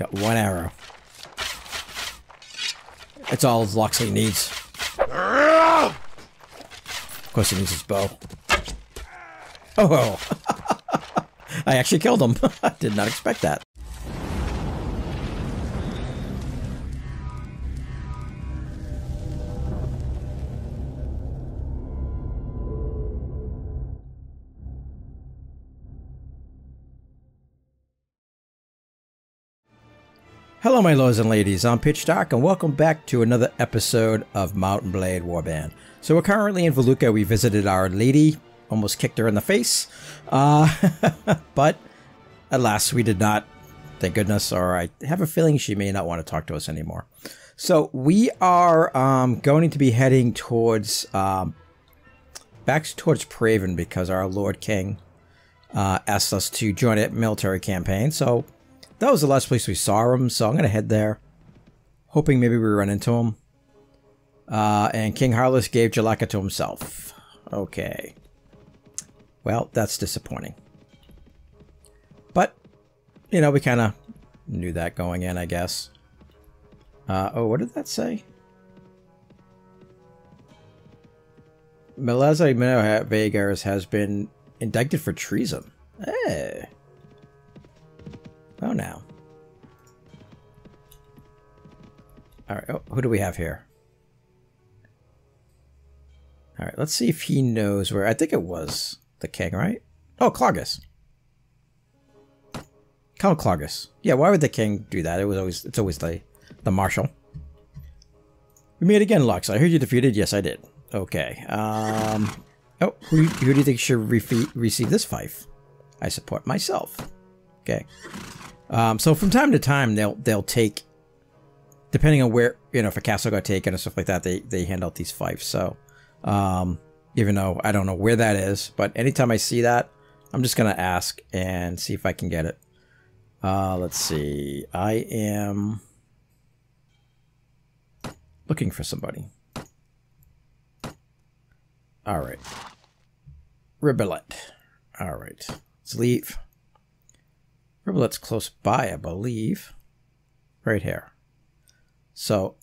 Got one arrow. That's all Loxley needs. Of course he needs his bow. Oh! I actually killed him. I did not expect that. Hello my lords and ladies, I'm Pitch Dark and welcome back to another episode of Mount and Blade Warband. So we're currently in Veluca. We visited our lady, almost kicked her in the face, but alas we did not, thank goodness, or I have a feeling she may not want to talk to us anymore. So we are going to be heading towards, back towards Praven because our Lord King asked us to join a military campaign, so that was the last place we saw him, so I'm going to head there, hoping maybe we run into him. And King Harless gave Jalaka to himself. Okay. Well, that's disappointing. But, you know, we kind of knew that going in, I guess. Oh, what did that say? Melaza Minervaegers has been indicted for treason. Hey. Oh, now. All right. Oh, who do we have here? All right. Let's see if he knows where. I think it was the king, right? Oh, Klargus. Count Klargus. Yeah. Why would the king do that? It was always. It's always the marshal. We meet again, Lux. I heard you defeated. Yes, I did. Okay. Oh, who do you think should receive this fief? I support myself. Okay. So from time to time, they'll take, depending on where, you know, if a castle got taken and stuff like that, they hand out these fiefs. So, even though I don't know where that is, but anytime I see that, I'm just going to ask and see if I can get it. Let's see. I am looking for somebody. All right. Ribelet. All right. Let's leave. Ribelet's close by, I believe. Right here. So,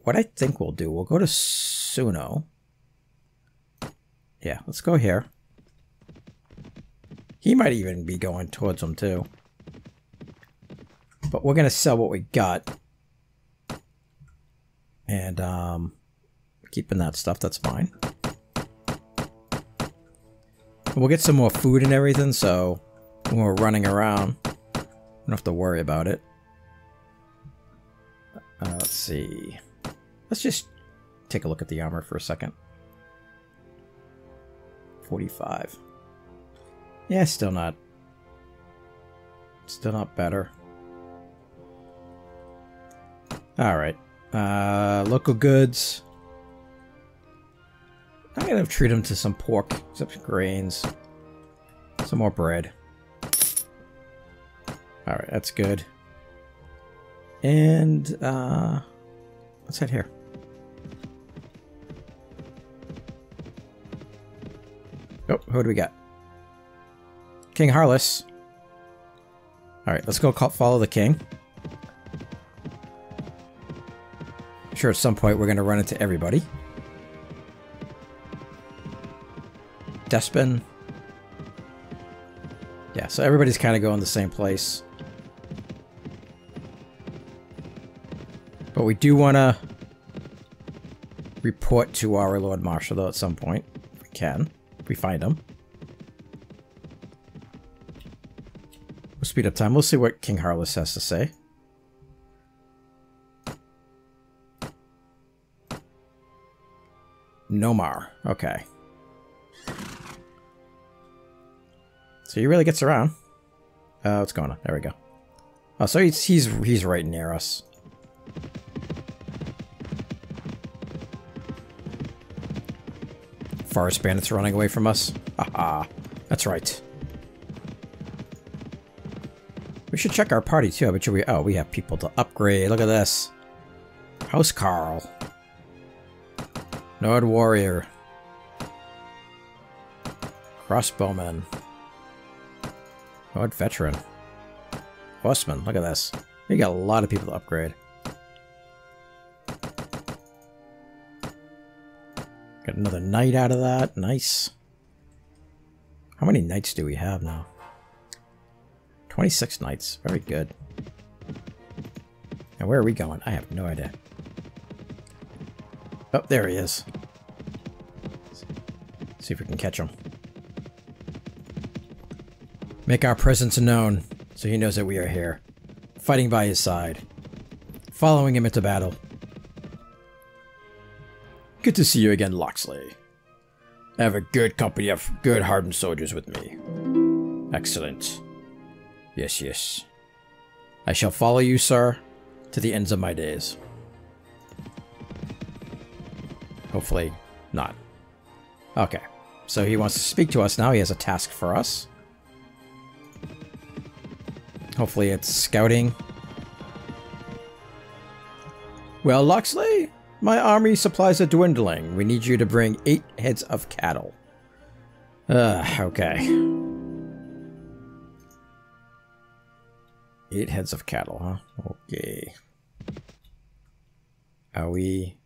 what I think we'll do, we'll go to Suno. Yeah, let's go here. He might even be going towards him, too. But we're going to sell what we got. And, keeping that stuff, that's fine. And we'll get some more food and everything, so when we're running around, we don't have to worry about it. Let's see. Let's just take a look at the armor for a second. 45. Yeah, still not. Still not better. Alright. Local goods. I'm going to treat him to some pork, some grains, some more bread. All right, that's good. And let's head here. Oh, who do we got? King Harless. All right, let's go follow the king. I'm sure at some point we're going to run into everybody. Despin. Yeah, so everybody's kind of going the same place. But we do want to report to our Lord Marshal, though, at some point. If we can. If we find him. We'll speed up time. We'll see what King Harless has to say. Nomar. Okay. So he really gets around. What's going on? There we go. Oh, so he's right near us. Forest bandits running away from us. Haha. That's right. We should check our party too. I bet you we. Oh, we have people to upgrade. Look at this. House Carl. Nord Warrior. Crossbowman. Nord Veteran. Horseman. Look at this. We got a lot of people to upgrade. Got another knight out of that. Nice. How many knights do we have now? 26 knights. Very good. Now where are we going? I have no idea. Oh, there he is. Let's see if we can catch him. Make our presence known so he knows that we are here. Fighting by his side. Following him into battle. Good to see you again, Loxley. I have a good company of good hardened soldiers with me. Excellent. Yes, yes. I shall follow you, sir, to the ends of my days. Hopefully not. Okay. So he wants to speak to us now. He has a task for us. Hopefully it's scouting. Well, Loxley, my army supplies are dwindling. We need you to bring 8 heads of cattle. Okay. 8 heads of cattle, huh? Okay. Are we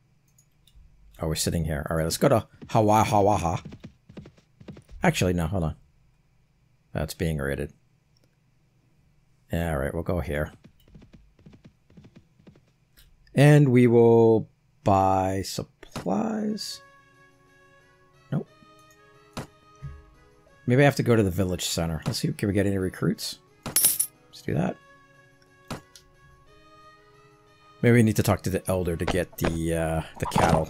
sitting here? All right, let's go to Hawahawaha. Actually, no, hold on. That's being raided. Yeah, all right, we'll go here. And we will buy supplies. Nope. Maybe I have to go to the village center. Let's see, can we get any recruits? Let's do that. Maybe we need to talk to the elder to get the cattle.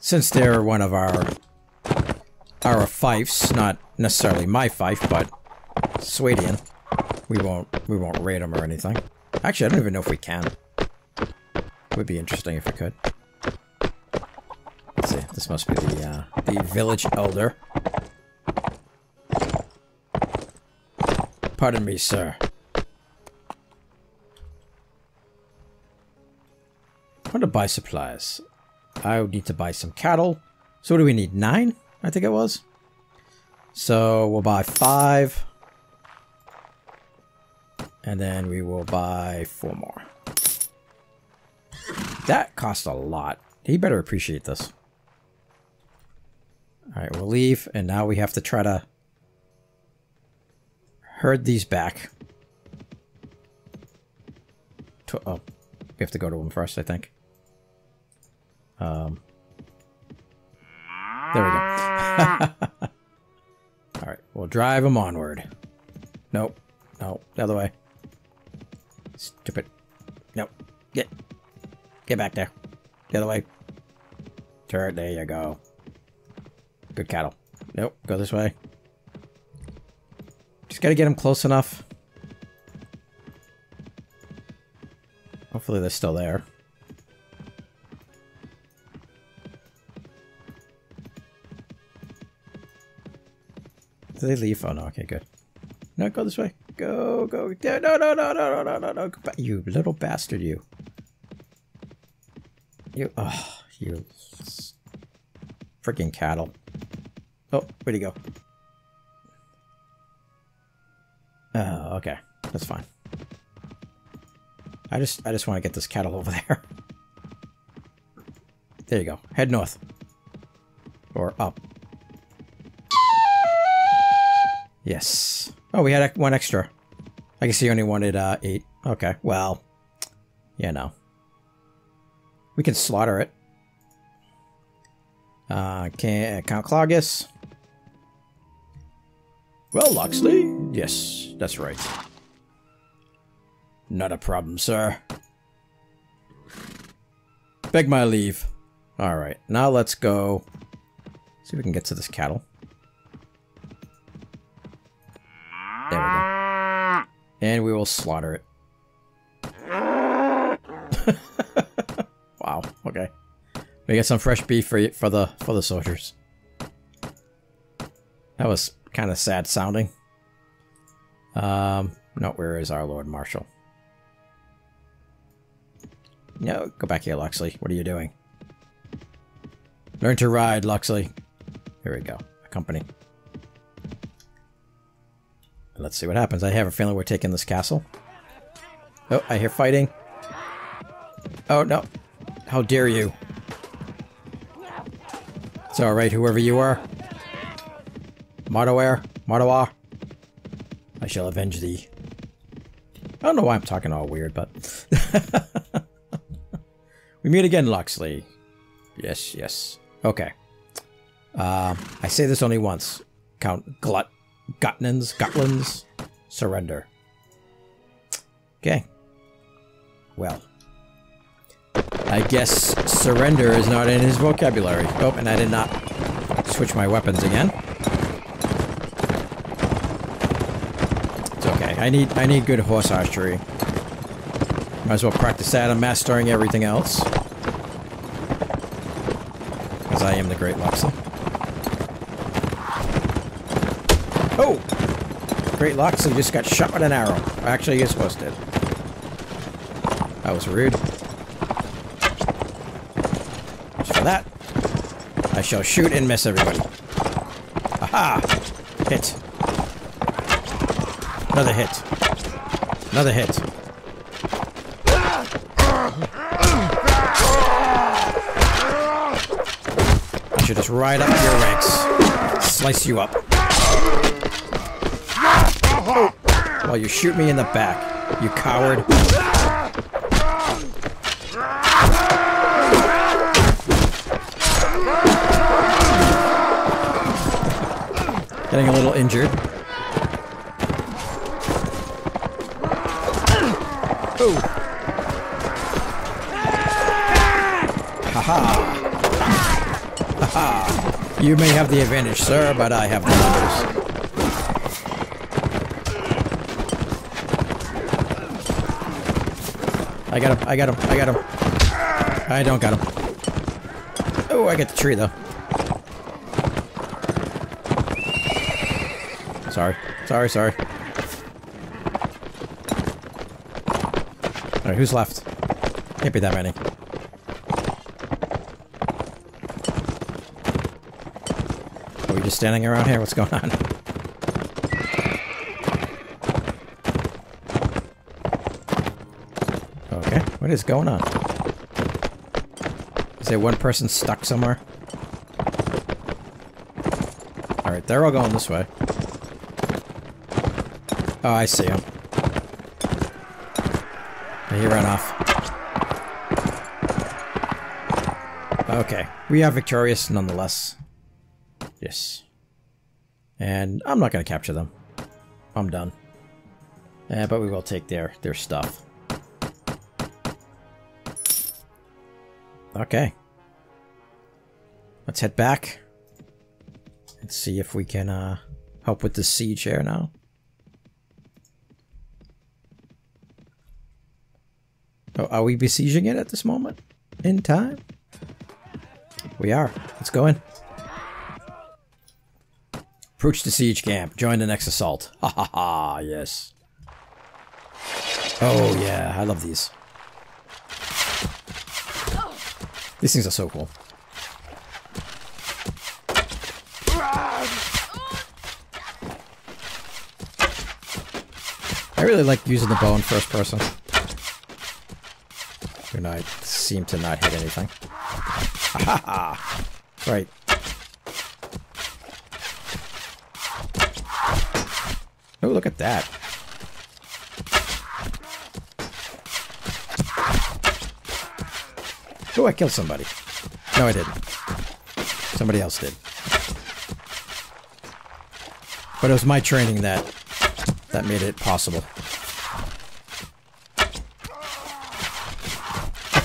Since they're one of our fiefs, not necessarily my fief, but Swadian, we won't raid them or anything. Actually, I don't even know if we can. Would be interesting if we could. Let's see. This must be the village elder. Pardon me, sir. I want to buy supplies. I would need to buy some cattle. So what do we need? 9? I think it was. So we'll buy 5. And then we will buy 4 more. That cost a lot. He better appreciate this. Alright, we'll leave. And now we have to try to herd these back. Oh, we have to go to them first, I think. There we go. Alright, we'll drive them onward. Nope. No, the other way. Stupid. Nope. Get back there. The other way. Turn. There you go. Good cattle. Nope. Go this way. Just gotta get them close enough. Hopefully they're still there. Did they leave? Oh no, okay, good. No, go this way. Go, go. No. You little bastard, you. You freaking cattle. Oh, where'd he go? Oh, okay. That's fine. I just want to get this cattle over there. There you go. Head north. Or up. Yes. Oh, we had 1 extra. I guess he only wanted 8. Okay. Well, yeah, no. We can slaughter it. Can Count Klargus. Well, Loxley. Yes, that's right. Not a problem, sir. Beg my leave. All right, now let's go. See if we can get to this cattle. There we go. And we will slaughter it. Wow. Okay. We got some fresh beef for the soldiers. That was kind of sad sounding. No, where is our Lord Marshal? No, go back here, Loxley. What are you doing? Learn to ride, Loxley. Here we go. Accompany. And let's see what happens. I have a feeling we're taking this castle. Oh, I hear fighting. Oh, no. How dare you? It's alright, whoever you are. Mardawar. Mardawar. I shall avenge thee. I don't know why I'm talking all weird, but... We meet again, Loxley. Yes, yes. Okay. I say this only once. Count Gotlands, surrender. Okay. Well. I guess surrender is not in his vocabulary. Oh, and I did not switch my weapons again. It's okay. I need good horse archery. Might as well practice that. I'm mastering everything else. Because I am the great Loxley. Oh! Great Loxley just got shot with an arrow. Actually, you're supposed to. That was rude. Just for that, I shall shoot and miss everybody. Aha! Hit. Another hit. Another hit. I should just ride up your ranks. Slice you up. While you shoot me in the back, you coward. Getting a little injured. Ooh. Haha. Haha. You may have the advantage, sir, but I have the numbers. I got him, I got him, I got him. I don't got him. Oh, I got the tree, though. Sorry, sorry, sorry. Alright, who's left? Can't be that many. Are we just standing around here? What's going on? What is going on? Is there one person stuck somewhere? Alright, they're all going this way. Oh, I see him. He ran off. Okay, we are victorious nonetheless. Yes. And I'm not going to capture them. I'm done. Yeah, but we will take their stuff. Okay. Let's head back. Let's see if we can help with the siege here now. Oh, are we besieging it at this moment in time? We are. Let's go in. Approach the siege camp. Join the next assault. Ha ha ha, yes. Oh yeah, I love these. These things are so cool. I really like using the bow in first person. And I seem to not hit anything. Aha! Right. Oh, look at that. Oh, I killed somebody. No, I didn't. Somebody else did. But it was my training that made it possible.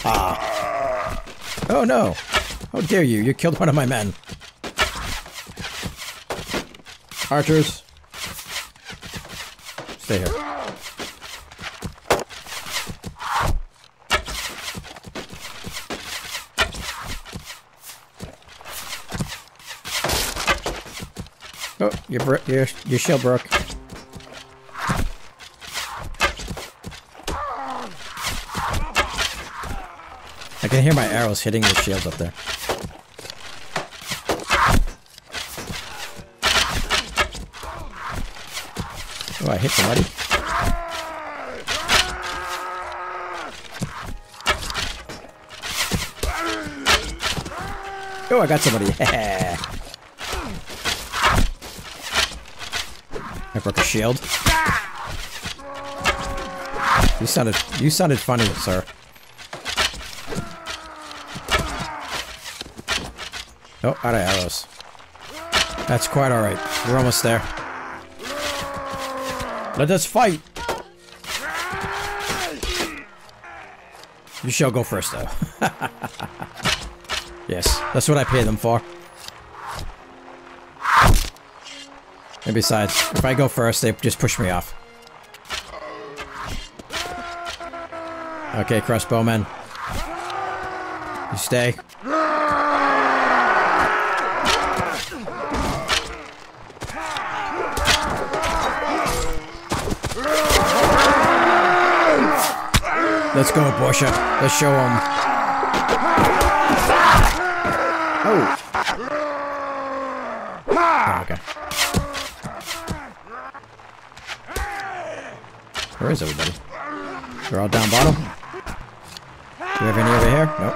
Ah. Oh, no. How dare you? You killed one of my men. Archers. Stay here. Oh, your shield broke. I can hear my arrows hitting your shields up there. Oh, I hit somebody. Oh, I got somebody. I broke a shield. You sounded funny, sir. Oh, out of arrows. That's quite alright. We're almost there. Let us fight! You shall go first, though. Yes, that's what I pay them for. And besides, if I go first, they just push me off. Okay, crossbowmen. You stay. Let's go, Borsha. Let's show them. Oh. Oh, okay. Where is everybody? They're all down bottom. Do we have any over here? Nope.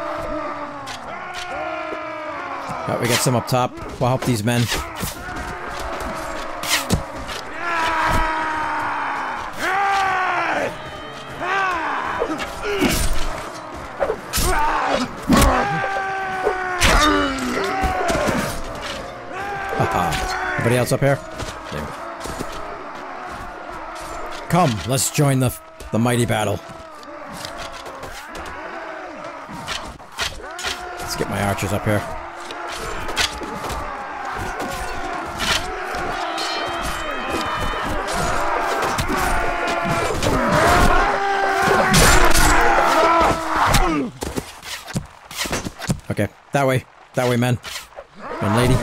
Oh, we got some up top. We'll help these men. Anybody else up here? There. Come, let's join the mighty battle. Let's get my archers up here. Okay, that way, men and lady.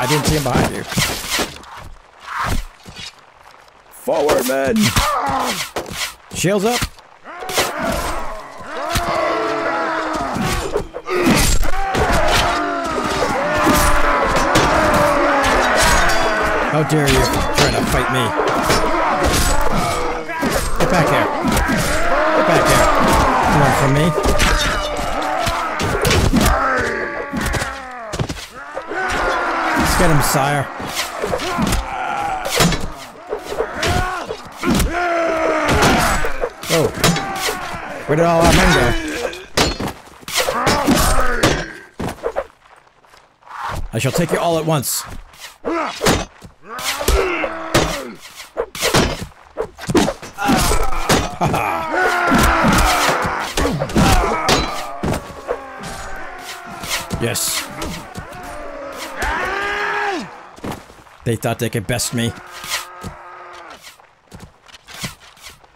I didn't see him behind you. Forward, men! Shields up! How dare you try to fight me? Get back here! Get back here! Come on from me! Get him, sire. Oh. Where did all our men go? I shall take you all at once. Yes. They thought they could best me.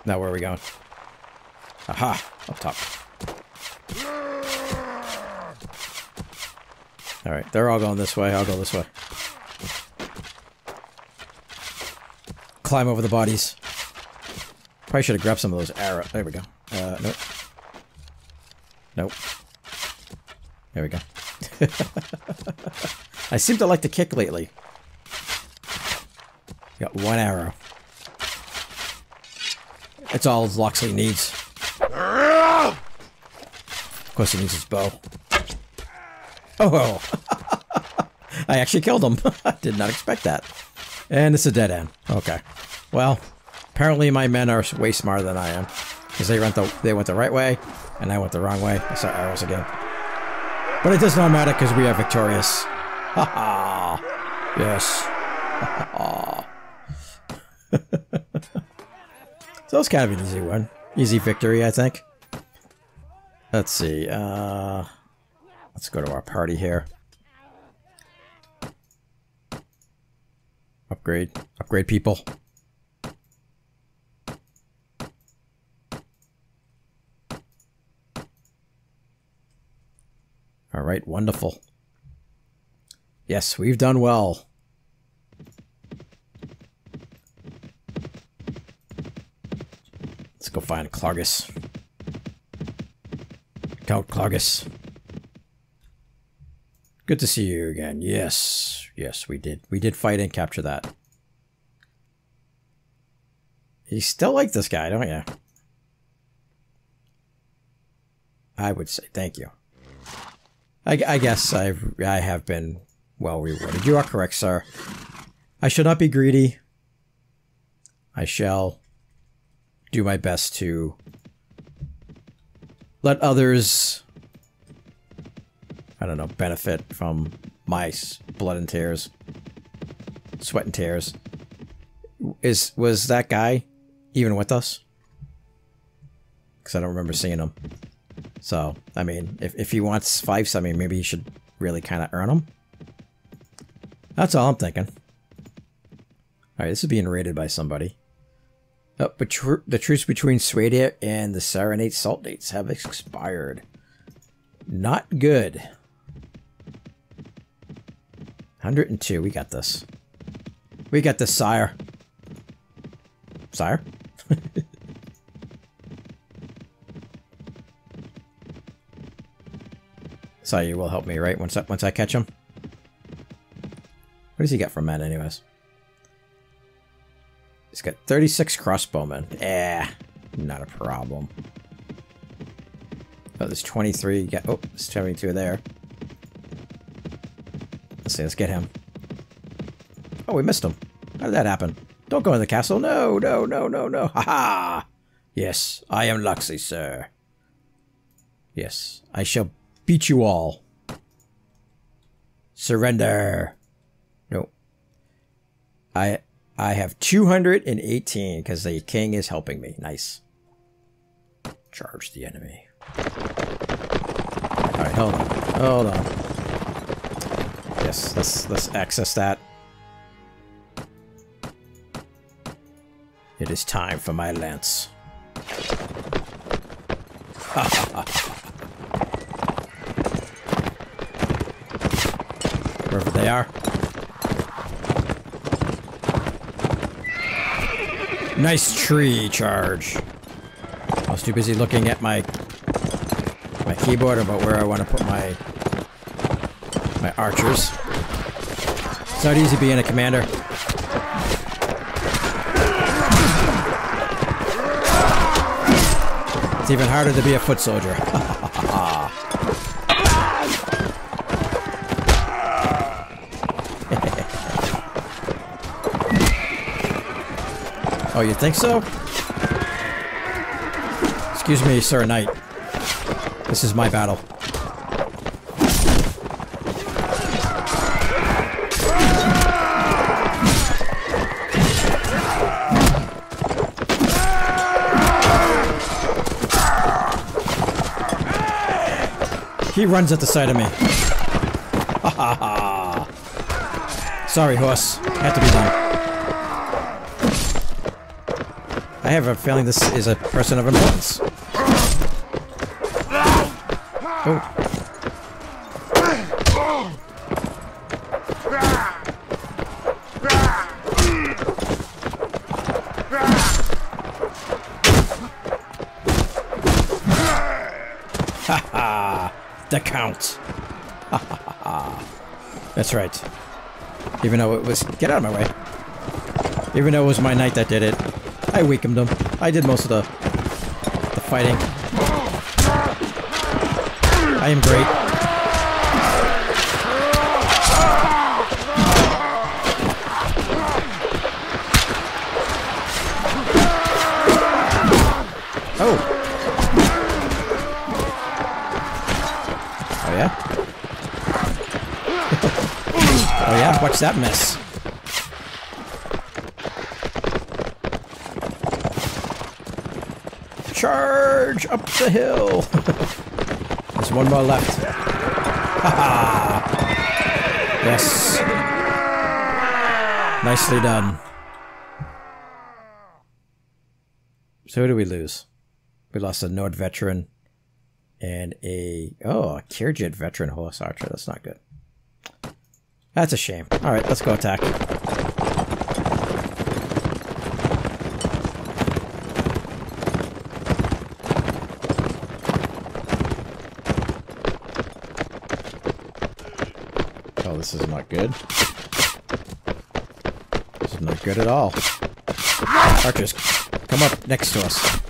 Now where are we going? Aha! Up top. Alright, they're all going this way. I'll go this way. Climb over the bodies. Probably should have grabbed some of those arrows. There we go. Nope. Nope. There we go. I seem to like to kick lately. Got one arrow. That's all Loxley needs. Of course he needs his bow. Oh! I actually killed him. I did not expect that. And it's a dead end. Okay. Well, apparently my men are way smarter than I am. Because they went the right way, and I went the wrong way. I saw arrows again. But it does not matter because we are victorious. Ha ha! Yes. Ha ha. So it's kind of an easy one. Easy victory, I think. Let's see. Let's go to our party here. Upgrade. Upgrade people. Alright, wonderful. Yes, we've done well. go find Klargus. Count Klargus. Good to see you again. Yes. Yes, we did. We did fight and capture that. You still like this guy, don't you? I would say thank you. I guess I have been well rewarded. You are correct, sir. I shall not be greedy. I shall do my best to let others, I don't know, benefit from my blood and tears, sweat and tears. Was that guy even with us? Because I don't remember seeing him. So, I mean, if he wants fives, I mean, maybe he should really kind of earn them. That's all I'm thinking. Alright, this is being raided by somebody. Oh, but the truce between Swadia and the Sarranid Salt Dates have expired. Not good. 102, we got this. We got this, sire. Sire? So you will help me, right? Once I catch him? What does he get from that, anyways? He's got 36 crossbowmen. Eh, not a problem. Oh, there's 23. Oh, there's 72 there. Let's see, let's get him. Oh, we missed him. How did that happen? Don't go in the castle. No, no, no, no, no. Ha ha! Yes, I am Luxie, sir. Yes, I shall beat you all. Surrender. No. I have 218 because the king is helping me. Nice. Charge the enemy. All right, hold on. Hold on. Yes, let's access that. It is time for my lance. Wherever they are. Nice tree charge. I was too busy looking at my keyboard about where I want to put my archers. It's not easy being a commander. It's even harder to be a foot soldier. Oh, you think so? Excuse me, sir, knight. This is my battle. He runs at the sight of me. Ha ha ha. Sorry, horse. Had to be done. I have a feeling this is a person of importance. Oh. Ha ha. The count. That's right. Even though it was... Get out of my way. Even though it was my knight that did it, I weakened him. I did most of the fighting. I am great. Oh. Oh yeah, watch that miss. Charge up the hill. There's one more left. Haha. Yes. Nicely done. So who do we lose? We lost a Nord veteran and a Kyrgyz veteran horse archer. That's not good. That's a shame. Alright, let's go attack. this is not good. This is not good at all. Klargus, come up next to us.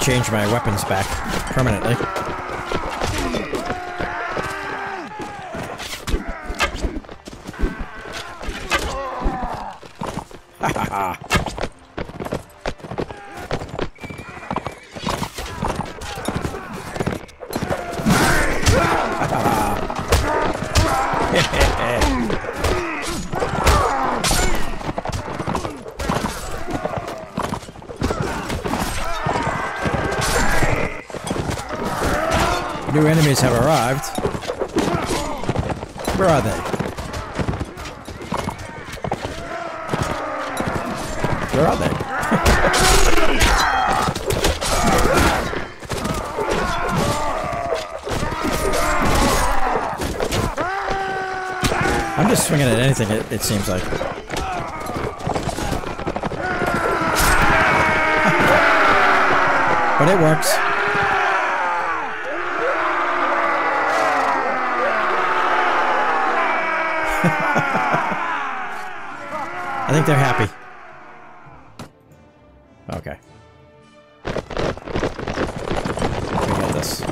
Change my weapons back permanently. New enemies have arrived. Where are they? Where are they? I'm just swinging at anything, it seems like. But it works. I think they're happy. Okay. We got this.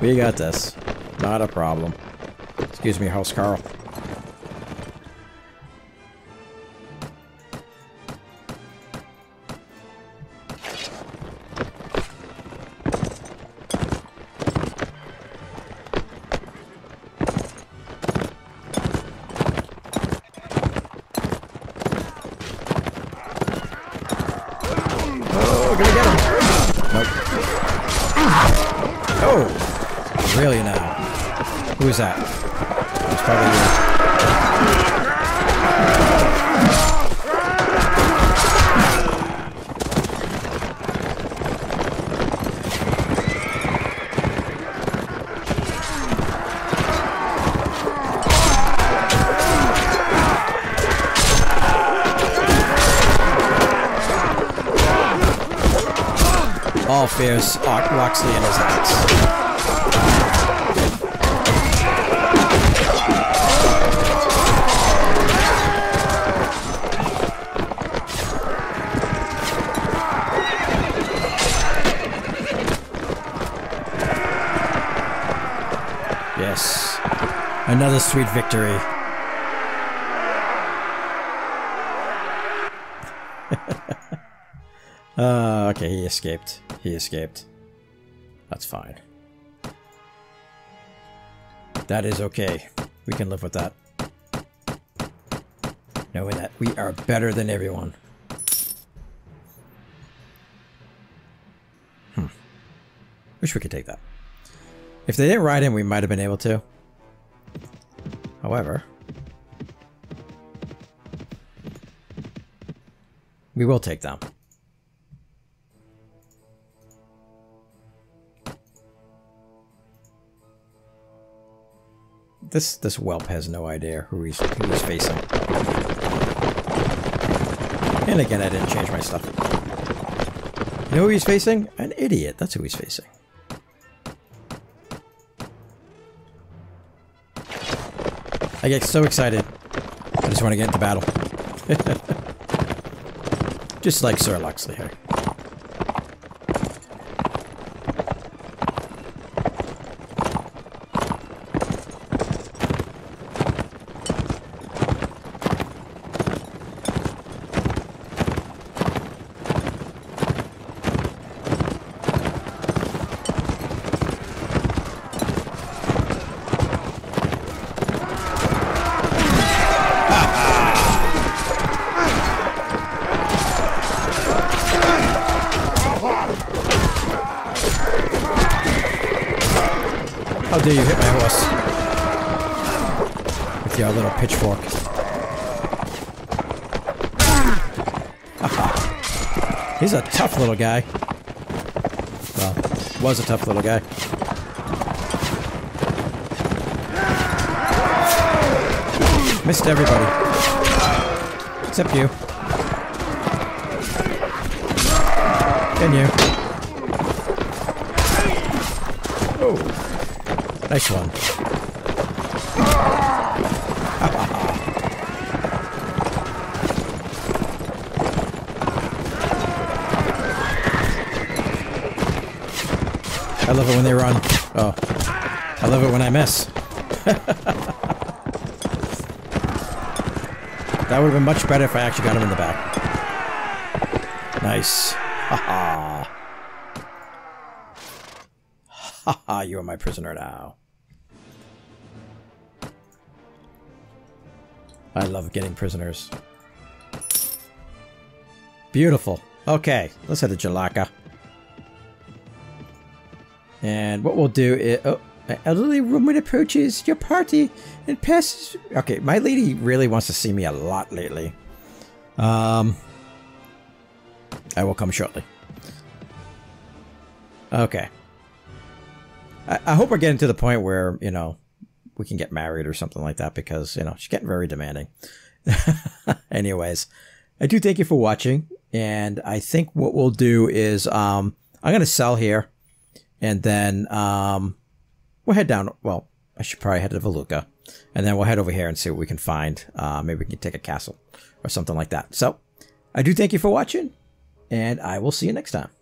We got this. Not a problem. Excuse me, House Carl. All fears Loxley and his axe. Another sweet victory. Okay, he escaped. He escaped. That's fine. That is okay. We can live with that. Knowing that we are better than everyone. Wish we could take that. If they didn't ride him, we might have been able to. However, we will take them. This whelp has no idea who he's facing. And again, I didn't change my stuff. You know who he's facing? An idiot. That's who he's facing. I get so excited. I just want to get into battle. Just like Sir Loxley here. You hit my horse with your little pitchfork. He's a tough little guy. Well, Was a tough little guy. Missed everybody. Except you. And you. Oh. Nice one. I love it when they run. Oh. I love it when I miss. That would have been much better if I actually got him in the back. Nice. Ha ha. Ha ha, you are my prisoner now. I love getting prisoners. Beautiful. Okay, let's head to Jalaka. And what we'll do is... Oh. An elderly woman approaches your party and passes... Okay, my lady really wants to see me a lot lately. I will come shortly. Okay. I hope we're getting to the point where, you know, we can get married or something like that because, you know, she's getting very demanding. Anyways, I do thank you for watching. And I think what we'll do is I'm going to sell here and then... We'll head down, well, I should probably head to Veluca, and then we'll head over here and see what we can find. Maybe we can take a castle or something like that. So, I do thank you for watching, and I will see you next time.